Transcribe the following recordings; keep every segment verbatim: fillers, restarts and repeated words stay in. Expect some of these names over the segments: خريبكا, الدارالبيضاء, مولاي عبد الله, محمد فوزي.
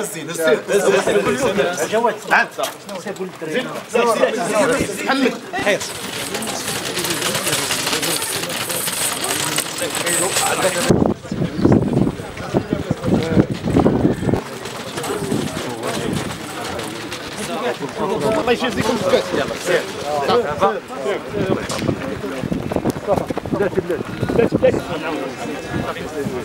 هزين هزين هزين كل يوم جواد تعال سيبوا للدراري محمد حير الله يجازيكم الزكاة يلا سير بسم الله وعلى النبي بسم الله وعلى النبي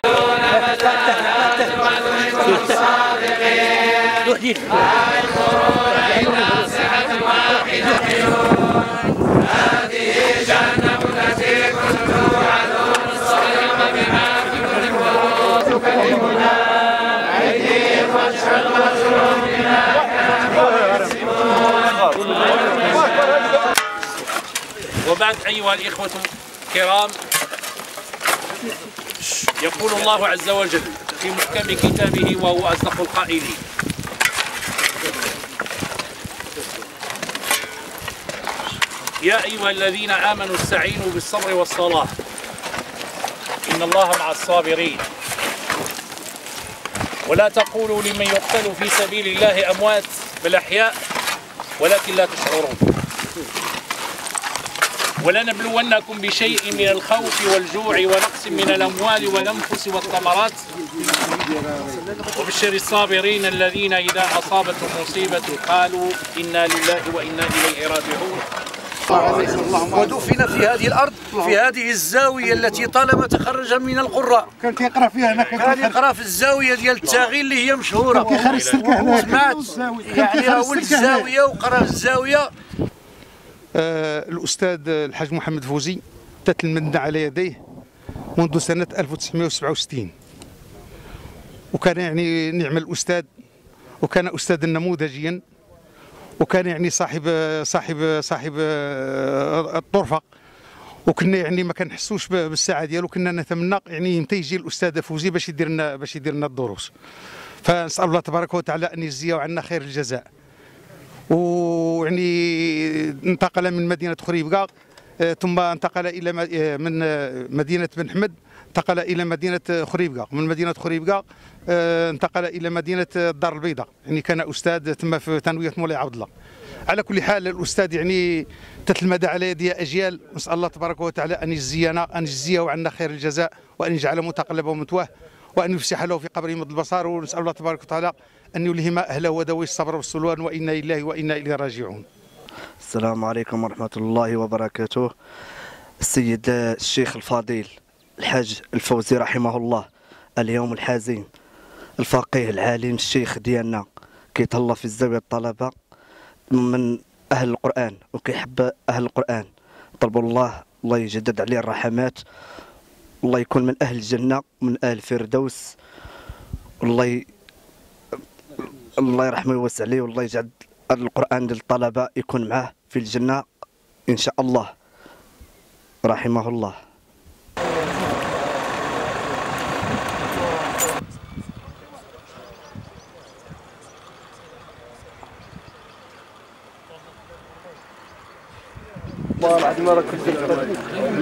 جنة التي كنتم توعدون الصغير بما تكذب الروح تكلمنا أيديهم واشهد بصروفنا كانوا يكسبون. وبعد أيها الإخوة الكرام، يقول الله عز وجل في محكم كتابه وهو أصدق القائلين: يا أيها الذين آمنوا استعينوا بالصبر والصلاة إن الله مع الصابرين، ولا تقولوا لمن يقتل في سبيل الله أموات بل أحياء ولكن لا تشعرون، ولنبلونكم بشيء من الخوف والجوع ونقص من الأموال والأنفس والثمرات، وبشر الصابرين الذين إذا أصابتهم مصيبة قالوا إنا لله وإنا إليه راجعون. ودفن في هذه الارض في هذه الزاويه التي طالما تخرج من القراء. كان كيقرا فيها هنا كان كيقرا في الزاويه ديال التاغي اللي هي مشهوره. كان كيخرج السلكه هنا سمعت يعني راول الزاويه وقرا في الزاويه. آه الاستاذ الحاج محمد فوزي تتلمذنا على يديه منذ سنه ألف وتسعمائة وسبعة وستين، وكان يعني نعم الاستاذ، وكان استاذا نموذجيا، وكان يعني صاحب صاحب صاحب الطرفه، وكنا يعني ما كنحسوش بالساعه ديالو، كنا نتمنى يعني يمتى يجي الاستاذ فوزي باش يدير لنا باش يدير لنا الدروس. فنسال الله تبارك وتعالى ان يجزيه عنا خير الجزاء. ويعني انتقل من مدينه خريبكا، ثم انتقل الى من مدينه بن حمد، انتقل الى مدينه خريبكا، من مدينه خريبكا انتقل الى مدينه الدار البيضاء، يعني كان استاذ تما في ثانويه مولاي عبد الله. على كل حال الاستاذ يعني تتلمذ على يدي اجيال، نسال الله تبارك وتعالى ان يجزينا ان يجزيه عنا خير الجزاء، وان يجعله متقلبه ومثواه، وان يفسح له في قبره مد البصر، ونسال الله تبارك وتعالى ان يلهم اهله وذوي الصبر والسلوان، وانا لله وانا اليه راجعون. السلام عليكم ورحمه الله وبركاته. السيد الشيخ الفضيل الحاج الفوزي رحمه الله، اليوم الحزين، الفقيه العالم الشيخ ديالنا كيتهلا في الزاويه الطلبه من اهل القران وكيحب اهل القران. طلبوا الله الله يجدد عليه الرحمات، الله يكون من اهل الجنه ومن اهل الفردوس، والله ي... الله يرحمه ويوسع عليه، والله يجعل القران للطلبه يكون معاه في الجنه ان شاء الله، رحمه الله. والله العظيم راه كنت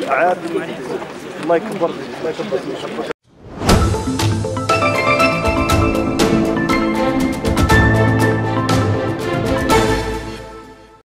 عاد الله يكبر الله يكبر.